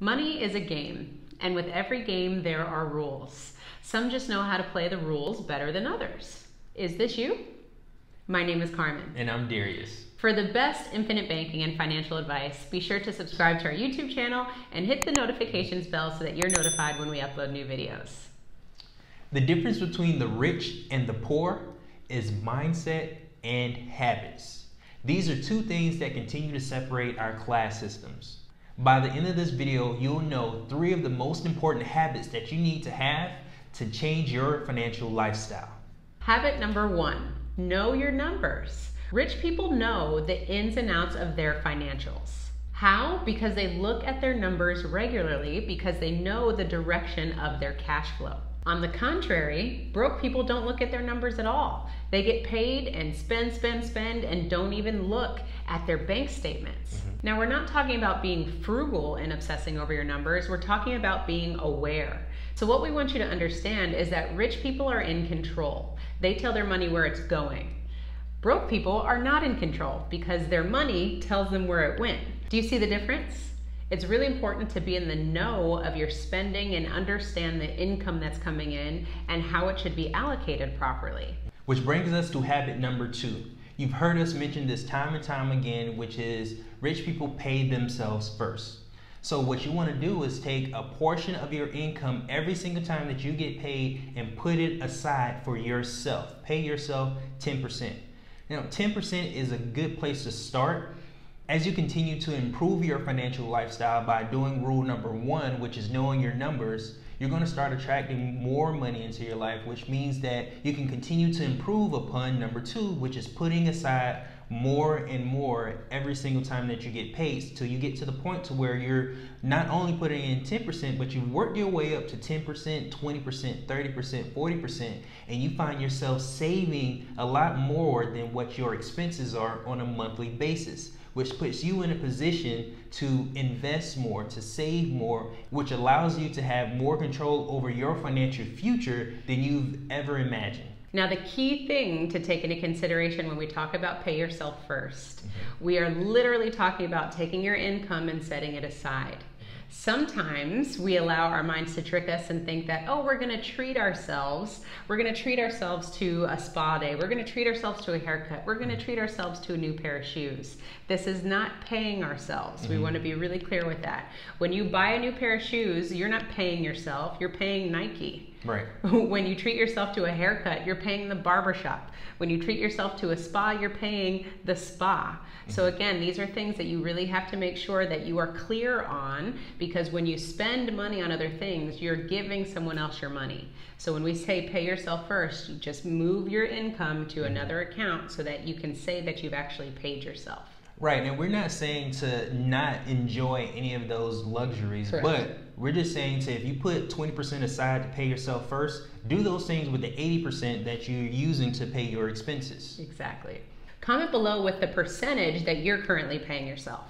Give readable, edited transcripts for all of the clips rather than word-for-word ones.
Money is a game, and with every game there are rules. Some just know how to play the rules better than others. Is this you? My name is Carmen. And I'm Darius. For the best infinite banking and financial advice, be sure to subscribe to our YouTube channel and hit the notifications bell so that you're notified when we upload new videos. The difference between the rich and the poor is mindset and habits. These are two things that continue to separate our class systems. By the end of this video, you'll know three of the most important habits that you need to have to change your financial lifestyle. Habit number one, know your numbers. Rich people know the ins and outs of their financials. How? Because they look at their numbers regularly because they know the direction of their cash flow. On the contrary, broke people don't look at their numbers at all. They get paid and spend and don't even look at their bank statements. Now, we're not talking about being frugal and obsessing over your numbers. We're talking about being aware. So what we want you to understand is that rich people are in control. They tell their money where it's going. Broke people are not in control because their money tells them where it went. Do you see the difference? It's really important to be in the know of your spending and understand the income that's coming in and how it should be allocated properly. Which brings us to habit number two. You've heard us mention this time and time again, which is rich people pay themselves first. So what you want to do is take a portion of your income every single time that you get paid and put it aside for yourself. Pay yourself 10%. Now, 10% is a good place to start. As you continue to improve your financial lifestyle by doing rule number one, which is knowing your numbers, you're going to start attracting more money into your life, which means that you can continue to improve upon number two, which is putting aside more and more every single time that you get paid till you get to the point to where you're not only putting in 10%, but you've worked your way up to 10%, 20%, 30%, 40%, and you find yourself saving a lot more than what your expenses are on a monthly basis, which puts you in a position to invest more, to save more, which allows you to have more control over your financial future than you've ever imagined. Now, the key thing to take into consideration when we talk about pay yourself first, we are literally talking about taking your income and setting it aside. Sometimes we allow our minds to trick us and think that, oh, we're going to treat ourselves. We're going to treat ourselves to a spa day. We're going to treat ourselves to a haircut. We're going to treat ourselves to a new pair of shoes. This is not paying ourselves. We want to be really clear with that. When you buy a new pair of shoes, you're not paying yourself. You're paying Nike. Right. When you treat yourself to a haircut, you're paying the barbershop. When you treat yourself to a spa, you're paying the spa. So again, these are things that you really have to make sure that you are clear on, because when you spend money on other things, you're giving someone else your money. So when we say pay yourself first, you just move your income to another account so that you can say that you've actually paid yourself. Right, and we're not saying to not enjoy any of those luxuries, but we're just saying to, if you put 20% aside to pay yourself first, do those things with the 80% that you're using to pay your expenses. Exactly. Comment below with the percentage that you're currently paying yourself.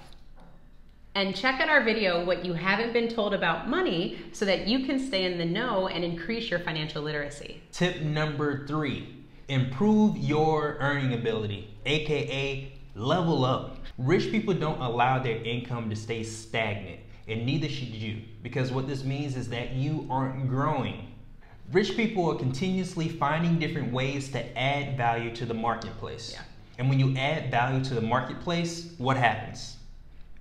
And check out our video, What You Haven't Been Told About Money, so that you can stay in the know and increase your financial literacy. Tip number three, improve your earning ability, AKA level up. Rich people don't allow their income to stay stagnant, and neither should you, because what this means is that you aren't growing. Rich people are continuously finding different ways to add value to the marketplace. Yeah. And when you add value to the marketplace, what happens?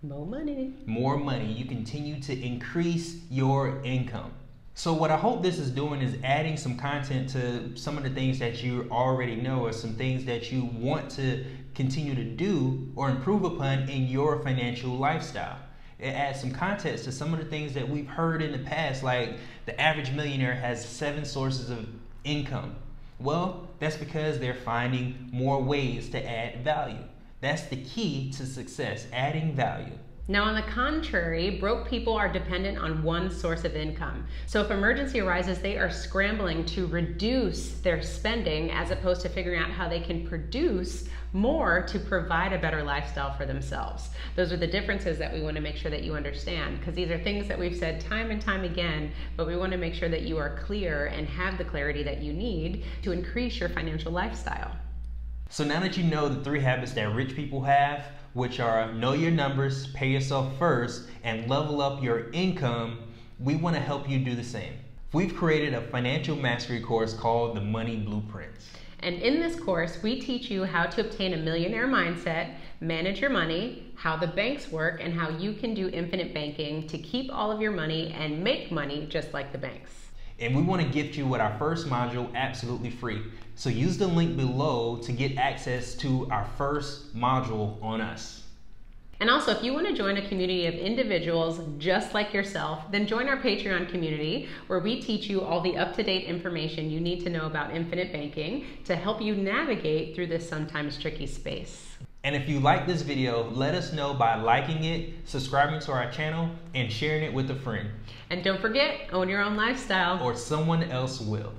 More money. More money. You continue to increase your income. So what I hope this is doing is adding some content to some of the things that you already know, or some things that you want to continue to do or improve upon in your financial lifestyle. It adds some context to some of the things that we've heard in the past, like the average millionaire has 7 sources of income. Well, that's because they're finding more ways to add value. That's the key to success, adding value. Now, on the contrary, broke people are dependent on one source of income. So if emergency arises, they are scrambling to reduce their spending as opposed to figuring out how they can produce more to provide a better lifestyle for themselves. Those are the differences that we want to make sure that you understand, because these are things that we've said time and time again, but we want to make sure that you are clear and have the clarity that you need to increase your financial lifestyle. So now that you know the 3 habits that rich people have, which are know your numbers, pay yourself first, and level up your income, we want to help you do the same. We've created a financial mastery course called the Money Blueprints. And in this course, we teach you how to obtain a millionaire mindset, manage your money, how the banks work, and how you can do infinite banking to keep all of your money and make money just like the banks. And we want to gift you with our first module absolutely free. So use the link below to get access to our first module on us. And also, if you want to join a community of individuals just like yourself, then join our Patreon community where we teach you all the up-to-date information you need to know about infinite banking to help you navigate through this sometimes tricky space. And if you like this video, let us know by liking it, subscribing to our channel, and sharing it with a friend. And don't forget, own your own lifestyle. Or someone else will.